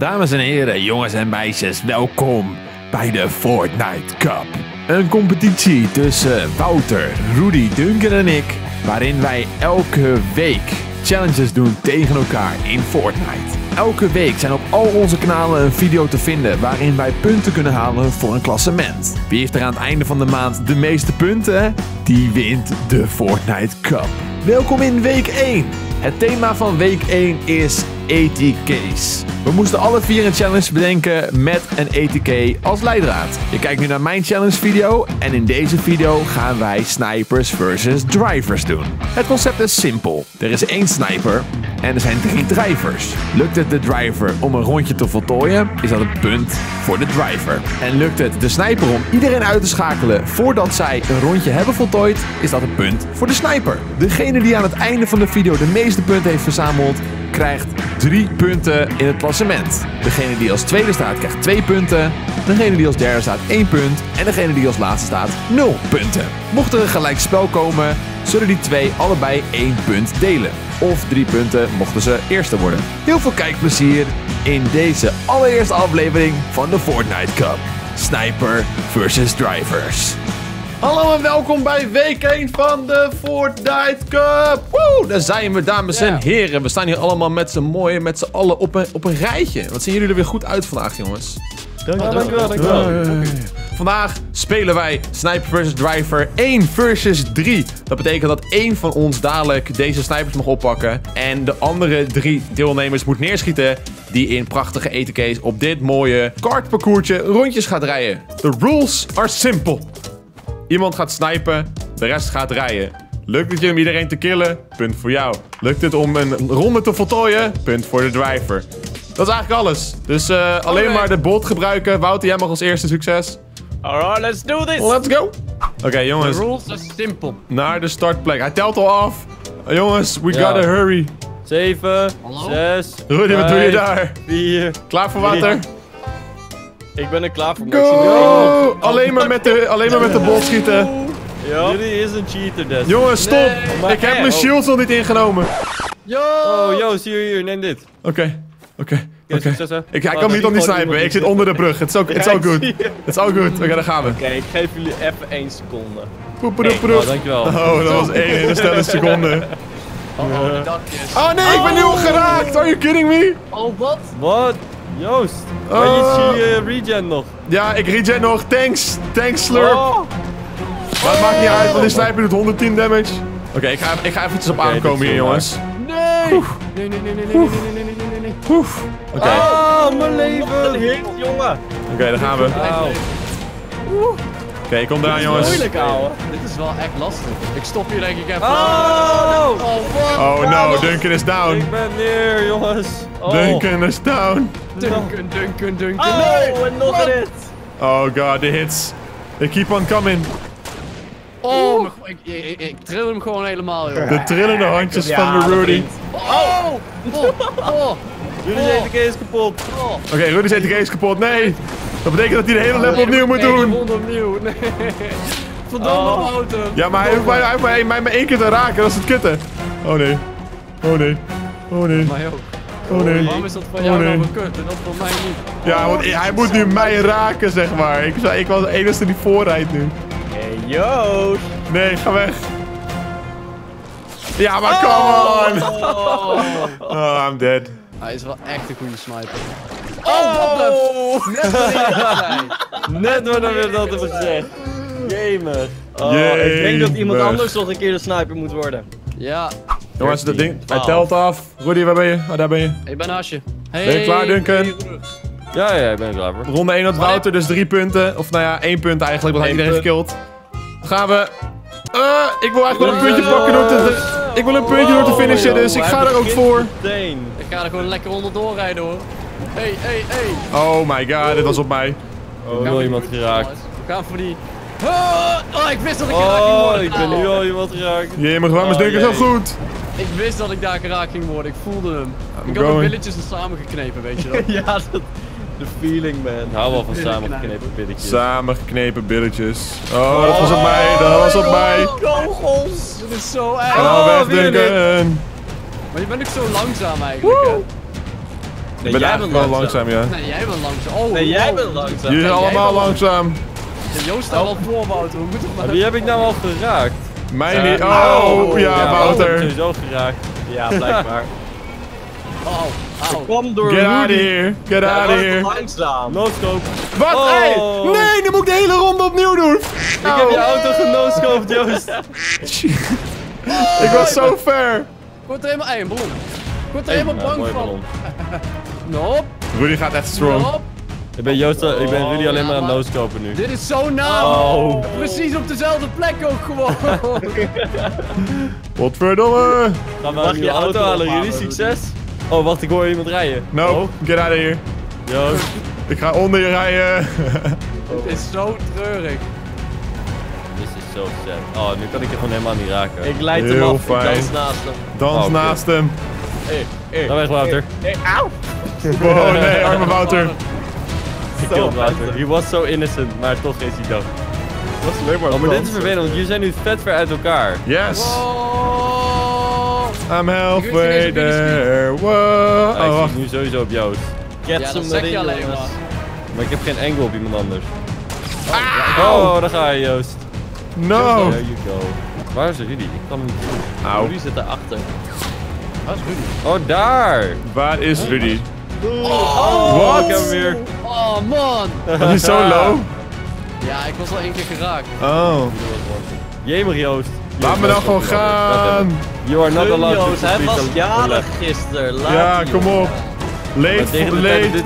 Dames en heren, jongens en meisjes, welkom bij de Fortnite Cup. Een competitie tussen Wouter, Rudy, Duncan en ik, waarin wij elke week challenges doen tegen elkaar in Fortnite. Elke week zijn op al onze kanalen een video te vinden waarin wij punten kunnen halen voor een klassement. Wie heeft er aan het einde van de maand de meeste punten? Die wint de Fortnite Cup. Welkom in week 1. Het thema van week 1 is ATK's. We moesten alle vier een challenge bedenken met een ATK als leidraad. Je kijkt nu naar mijn challenge video en in deze video gaan wij snipers versus drivers doen. Het concept is simpel. Er is één sniper en er zijn 3 drivers. Lukt het de driver om een rondje te voltooien, is dat een punt voor de driver. En lukt het de sniper om iedereen uit te schakelen voordat zij een rondje hebben voltooid, is dat een punt voor de sniper. Degene die aan het einde van de video de meeste punten heeft verzameld, krijgt 3 punten in het klassement. Degene die als tweede staat krijgt 2 punten. Degene die als derde staat 1 punt. En degene die als laatste staat 0 punten. Mocht er een gelijk spel komen, zullen die 2 allebei 1 punt delen. Of 3 punten mochten ze eerste worden. Heel veel kijkplezier in deze allereerste aflevering van de Fortnite Cup. Sniper versus drivers. Hallo en welkom bij week 1 van de Fortnite Cup. Woe, daar zijn we, dames en heren. We staan hier allemaal met z'n mooien, met z'n allen op een rijtje. Wat zien jullie er weer goed uit vandaag, jongens? Dankjewel, dankjewel. Vandaag spelen wij Sniper versus Driver 1 versus 3. Dat betekent dat één van ons dadelijk deze snipers mag oppakken. En de andere 3 deelnemers moet neerschieten die in prachtige ATK's op dit mooie kartparcoursje rondjes gaat rijden. The rules are simple. Iemand gaat snipen, de rest gaat rijden. Lukt het je om iedereen te killen? Punt voor jou. Lukt het om een ronde te voltooien? Punt voor de driver. Dat is eigenlijk alles. Dus alleen maar de bot gebruiken. Wouter, jij mag als eerste, succes. Alright, let's do this. Let's go. Oké, jongens. The rules are simple. Naar de startplek. Hij telt al af. Jongens, we gotta hurry. 7, 6, Rudy, wat doe je daar? 4. Klaar voor Wouter? Ik ben er klaar voor. Go! Alleen maar met de bol schieten. Ja. Jullie is een cheater, Des. Jongens, stop! Nee, ik heb mijn shields nog niet ingenomen. Yo! Oh, yo, zie je hier, neem dit. Oké. Ik kan niet om die snipen. Ik zit onder de brug. It's all good. Oké, daar gaan we. Oké, ik geef jullie even 1 seconde. Poep. Dankjewel. Oh, dat was 1 in de stille seconde. Oh nee, ik ben nu al geraakt. Are you kidding me? Oh, wat? Wat? Joost, maar je regen nog. Ja, ik regen nog. Thanks, slurp. Maar het maakt niet uit, want die sniper doet 110 damage. Oké, ik ga eventjes op aankomen hier, jongens. Nee. Oké. Oh, mijn leven. Jongen. Oké, daar gaan we. Oké, ik kom eraan, jongens. Dit is moeilijk, ouwe. Dit is wel echt lastig. Ik stop hier denk ik even. Oh no, Duncan is down. Ik ben neer, jongens. Oh. Duncan is down. Duncan. Oh, en nog een hit. Oh god, de hits. They keep on coming. Oh, ik trill hem gewoon helemaal, joh. De trillende handjes van de Rudy. Oh. Rudy's ATK is kapot. Oké, Rudy's ATK is kapot. Nee. Dat betekent dat hij de hele lap opnieuw moet doen. Nee. Verdomme auto. Ja, maar hij heeft mij maar 1 keer te raken. Dat is het kutte. Oh nee. Mij ook. Oh nee. Waarom is dat van jou nou een kut en dat van mij niet? Ja, want hij moet nu mij raken, zeg maar. Ik was de enige die voorrijdt nu. Hey, yo. Nee, ga weg. Ja, maar come on. Oh, I'm dead. Hij is wel echt een goede sniper. Oh, net wanneer we dat hebben gezegd. Gamer. Oh, ik denk dat iemand anders nog een keer de sniper moet worden. Ja. Jongens, dat ding. Hij telt af. Rudy, waar ben je? Oh, daar ben je. Ik ben Asje. Hey. Ben je klaar, Duncan? Ja, ik ben klaar voor. Ronde 1 had Wouter, dus 3 punten. Of nou ja, 1 punt eigenlijk, want hij iedereen gekillt. Gaan we. Ik wil eigenlijk wel een puntje pakken door te... Ik wil een puntje door te finishen, dus ik ga er ook voor. Ik ga er gewoon lekker onderdoor rijden, hoor. Hey. Oh my god, dit was op mij. Oh, heel iemand geraakt. We gaan voor die... Oh, ik wist dat ik geraakt ging worden. Ik ben nu al iemand geraakt. Jee, maar waarom is Duncan zo goed? Ik wist dat ik daar geraakt ging worden, ik voelde hem. Ik had mijn billetjes er samengeknepen, weet je dat? Ja, de feeling, man. Ik hou wel van samengeknepen billetjes. Samengeknepen billetjes. Oh, dat was op mij, kogels! Dit is zo erg. Weg, Duncan. Maar je bent ook zo langzaam eigenlijk, hè? Nee, ik ben eigenlijk wel langzaam, ja. Nee, jij bent langzaam. Oh, nee, jij bent langzaam. Jullie zijn allemaal langzaam. Ja, Joost staat al voor Wouter, hoe moet het maar? Wie heb ik nou al geraakt? Mij niet. Oh, ja, Wouter. Ik heb sowieso geraakt. Ja, blijkbaar. Kom door. Get out of here. Get out of here. Langzaam. No-scope. Wat? Oh. Hey. Nee, nu moet ik de hele ronde opnieuw doen. Ik heb je auto genoscoped, Joost. Oh. Ik was zo ver. Ik word er helemaal ballon. Ik word er helemaal bang van. Nope. Rudy gaat echt strong. Nope. Ik ben Joost, ik ben Rudy alleen maar aan het no-scopen nu. Dit is zo nauw. Oh. Precies op dezelfde plek ook gewoon. Godverdomme. Gaan we je auto halen, Rudy? Succes. Oh, wacht, ik hoor iemand rijden. No, get out of here. Joost. Ik ga onder je rijden. Dit is zo treurig. Dit is zo sad. Oh, nu kan ik er gewoon helemaal niet raken. Ik leid hem af. Ik dans naast hem. Dans naast hem. Dan weg, Wouter. Auw. Oh nee, arme Wouter. Ik killed Wouter. He was so innocent, maar toch is hij dood. Dat is leuk, maar oh, maar dit is vervelend, want jullie zijn nu vet ver uit elkaar. Yes. I'm halfway there. Wow. Ah, ik zie nu sowieso op Joost. Ja, dat zeg je alleen maar. Maar ik heb geen angle op iemand anders. Oh, daar ga je, Joost. No. There you go. Waar is Rudy? Ik kan hem niet zien. Rudy zit daarachter. Waar is Rudy? Oh, daar. Waar is Rudy? Oh, wat? Ik heb hem weer. Oh, man. Was hij zo low? Ja, ik was al één keer geraakt. Oh. Jemig, Joost. Laat me dan gewoon gaan. You are not allowed to. Hij was jarig gisteren. Ja, kom op. Leed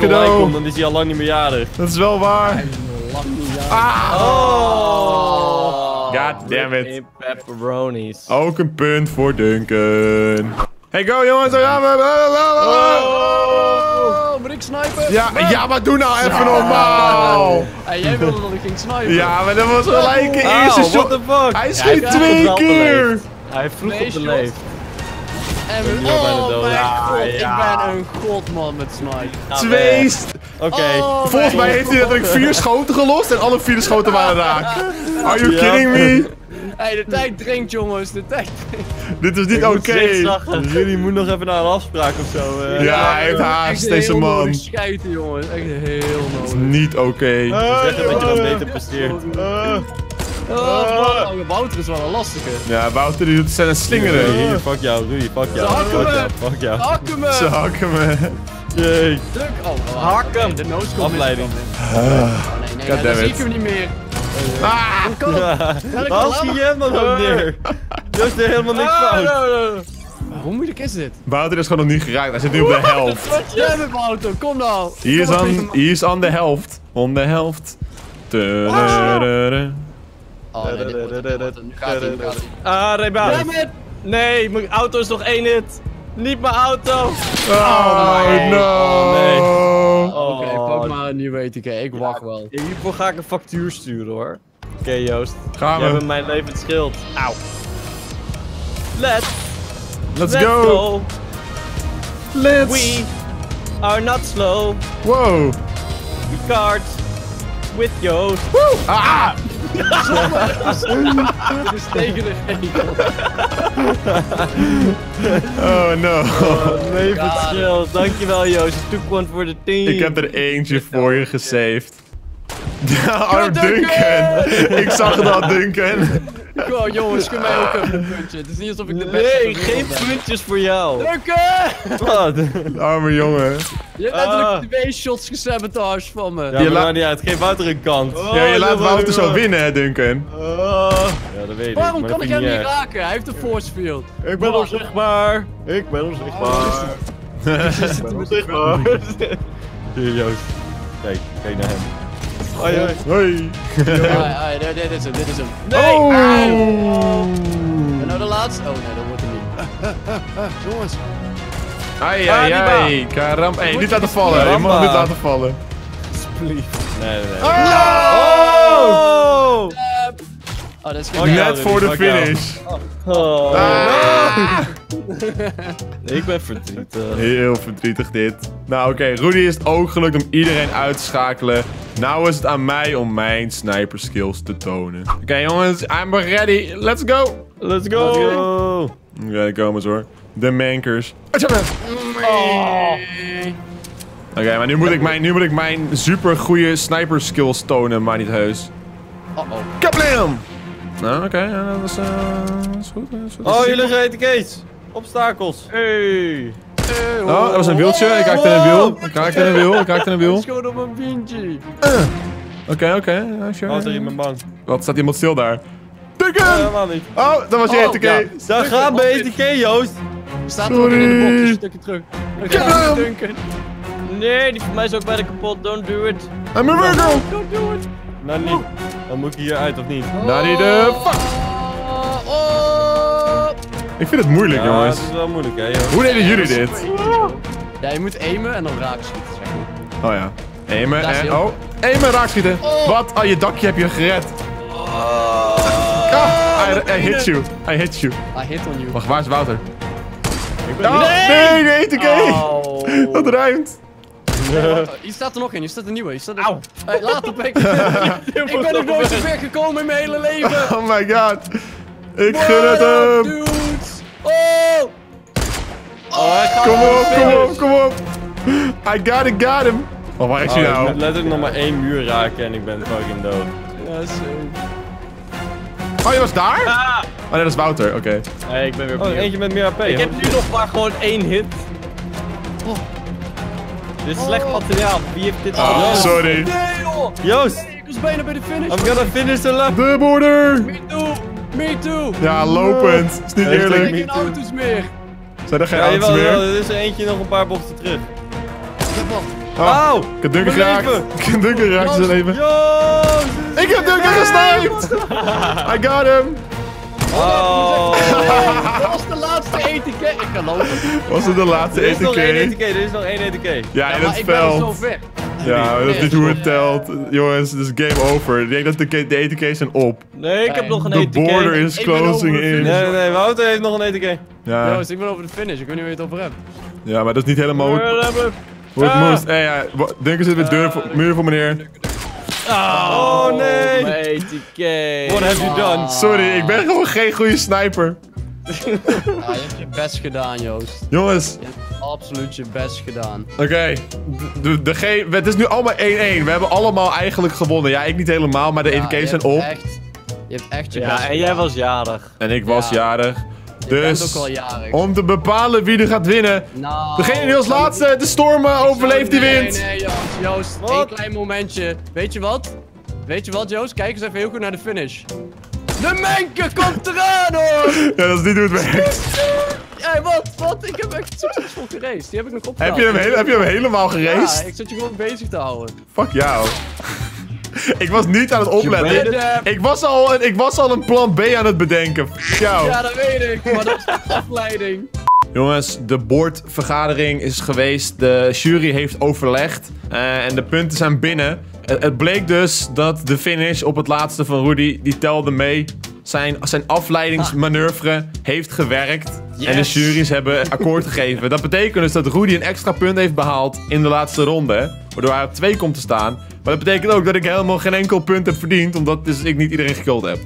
cadeau. Dan is hij al lang niet meer jarig. Dat is wel waar. Ah! Oh! God damn it. Pepperonis. Ook een punt voor Duncan. Hey, go jongens, daar gaan we. Oh! Moet ik snipen? Ja, maar doe nou even normaal. En jij wilde dat ik ging snipen. Ja, maar dat was gelijk een eerste shot. Hij schiet 2 keer. Hij vroeg op de leef. En we oh mijn god, ik ben een godman met snipe. 2. Oké. Volgens mij heeft hij natuurlijk 4 schoten gelost en alle 4 de schoten waren raak. Are you kidding me? Hey, de tijd drinkt, jongens, de tijd drinkt. Dit is niet oké. Jullie moeten nog even naar een afspraak of zo. Ja, hij heeft haast, deze man. Echt scheiden, jongens. Echt heel nodig. Het is niet oké. Zeg dat je wat beter presteert. Wouter is wel een lastige. Ja, Wouter die doet zijn slingeren. Hier, fuck jou, Rudy, fuck jou. Fuck jou. Hakken me! Ze hakken me. Jee. Druk, hakken. De nooscope. Afleiding. Nee, dat zie ik hem niet meer. Hoe kan het? Als je hem dan ook neer. Dat is er helemaal niks fout. Hoe moeilijk is dit? Wouter is gewoon nog niet geraakt, hij zit nu op de helft. Wat jij met Wouter, kom nou. Hier is aan de helft. On de helft. Oh, nee, nee, mijn auto is nog 1 hit. Niet mijn auto. Oh my god. Oké, pak maar een nieuwe ATK. Ik wacht wel. Hiervoor ga ik een factuur sturen hoor. Oké, Joost. Gaan we. Jij bent mijn levend schild. Auw. Let's go. We are not slow. Wow. We card with Joost. Woo. Ah! Dit is tegen de regel. Oh no. Nee, verschil. Dankjewel, Joost. Je took one voor de team. Ik heb er eentje voor je gesaved. Ja, arm Duncan. Ik zag dat, Duncan. Wow, jongens, kun mij ook even een puntje. Het is niet alsof ik de beste ben. Nee, geen puntjes voor jou. Duncan! Wat? Arme jongen. Je hebt natuurlijk 2 shots gesabotage van me. Ja, je laat niet uit. Geef Wouter een kant. Oh, ja, je laat Wouter zo winnen, hè, Duncan. Ja, dat weet ik. Waarom kan ik hem niet raken? Hij heeft een force field. Ik ben onzichtbaar. Ik ben onzichtbaar. Ik ben onzichtbaar. Hier, Joost. Kijk naar hem. Hoi, hoi. Hoi. Hoi, dit is hem, dit is hem. Nee! En nou de laatste? Oh nee, dat wordt hem niet. Jongens. Ai, ai, ai. Karam. Hé, niet laten vallen. Je mag niet laten vallen. Spleef. Nee. Oh! Oh, dat is geen net voor de finish. Ik ben verdrietig. Heel verdrietig dit. Nou oké, Rudy is het ook gelukt om iedereen uit te schakelen. Nou is het aan mij om mijn sniper skills te tonen. Oké, jongens, I'm ready. Let's go. Let's go. Oké, kom eens hoor. De mankers. Oh. Oké, maar nu moet ik mijn super goede sniper skills tonen, maar niet heus. Uh-oh. Kablam! Nou, oké, ja, dat is goed. Oh, jullie reden gates. Obstakels. Hey. Oh, dat was een wieltje. Ik raakte in een wiel. Ik schoot op een windje. Oké. Wat er in mijn bank? Wat, staat iemand stil daar? Duncan! Oh, dat was je ATK. Ja. Daar gaat bij ATK, Joost. Staat er ook in de box, dus een stukje terug. Kablam! Nee, die van mij is ook bijna kapot. Don't do it. I'm a virgo! Don't do it. Nou niet. Dan moet ik hier uit of niet? Nou niet de fuck! Ik vind het moeilijk, ja, jongens. Het is wel moeilijk, hè, jongens. Hoe deden jullie dit? Ja, je moet aimen en dan raakschieten. Oh ja. Aimen en... Oh! Aimen, raakschieten! Oh. Wat? Ah, je dakje heb je gered. I hit on you. Wacht, waar is Wouter? Ik ben... Nee, ATK! Oh. Dat ruimt. Nee, hier staat er nog in, hier staat een nieuwe. Auw! Hey, laat op, ik ben nog nooit zo ver gekomen in mijn hele leven! Oh my god! Ik gun het hem! Dudes. Oh! Kom op! I got him! Oh, waar is hij nou? Ik moet letterlijk nog maar één muur raken en ik ben fucking dood. Ja, zo. Oh, je was daar? Ah. Oh nee, dat is Wouter, oké. Hey, ik ben weer opnieuw. Eentje met meer AP. Ik heb nu nog maar gewoon één hit. Oh. Dit is slecht materiaal. Wie heeft dit gedaan? Sorry. Nee, joh. Joost. Nee, ik was bijna bij de finish. I'm gonna finish the lap. De border. Me too. Ja, lopend. Is niet eerlijk. Er zijn geen auto's meer. Zijn er geen auto's meer? Ja, er is eentje nog een paar bochten terug. Auw. Ik heb Duncan geraakt. Zijn leven. Joost. Ik heb Duncan gesniped. I got him. Oh. Dat was de laatste ATK. Ik kan lopen. Was het de laatste ATK? Er is nog één ATK. Ja, in het veld. Ja, dat is niet hoe het telt. Jongens, het is game over. Ik denk dat de ATK's zijn op. Nee, ik heb nog een ATK. The border is closing in. Nee, Wouter heeft nog een ATK. Ja. Jongens, ik ben over de finish. Ik weet niet waar je het over hebt. Ja, maar dat is niet helemaal hoe het moest. Hé, ja, Duncan zit weer muur voor meneer. Oh nee! ATK. What have you done? Sorry, ik ben gewoon geen goede sniper. Je hebt je best gedaan, Joost. Jongens. Je hebt absoluut je best gedaan. Oké. Het is nu allemaal 1-1. We hebben allemaal eigenlijk gewonnen. Ja, ik niet helemaal, maar de ATK's zijn op. Je hebt echt je best gedaan. En jij was jarig. En ik was jarig. Dus, om te bepalen wie er gaat winnen. Nou, degene die als laatste de stormen overleeft, die wint. Nee, Joost. Een klein momentje. Weet je wat, Joost? Kijk eens even heel goed naar de finish. De Menke komt eraan, hoor! Ja, dat is niet hoe het werkt. Hé, wat? Ik heb echt succesvol geraced. Die heb ik nog opgehaald. Heb je hem helemaal geraced? Ja, ik zat je gewoon bezig te houden. Fuck jou. Ik was niet aan het opletten. Ik was al een plan B aan het bedenken. Ciao. Ja, dat weet ik. Maar dat is de afleiding. Jongens, de boardvergadering is geweest. De jury heeft overlegd. En de punten zijn binnen. Het bleek dus dat de finish op het laatste van Rudy, die telde mee. Zijn afleidingsmanoeuvre heeft gewerkt. Yes. En de juries hebben akkoord gegeven. Dat betekent dus dat Rudy een extra punt heeft behaald in de laatste ronde. Waardoor hij op 2 komt te staan. Maar dat betekent ook dat ik helemaal geen enkel punt heb verdiend. Omdat dus ik niet iedereen gekillt heb.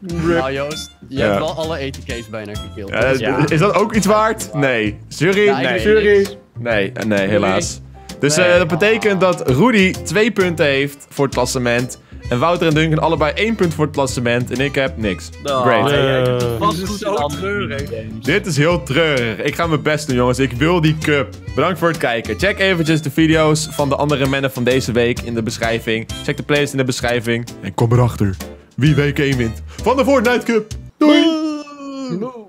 Nou Joost, je hebt wel alle ATK's bijna gekillt. Ja. Is dat ook iets waard? Nee. Jury? Ja, nee. Jury? Nee, helaas. Dus dat betekent dat Rudy 2 punten heeft voor het klassement. En Wouter en Duncan allebei 1 punt voor het klassement en ik heb niks. Oh, great. Dit is zo treurig. Dit is heel treurig. Ik ga mijn best doen, jongens. Ik wil die cup. Bedankt voor het kijken. Check eventjes de video's van de andere mannen van deze week in de beschrijving. Check de playlist in de beschrijving. En kom erachter wie week 1 wint van de Fortnite Cup. Doei!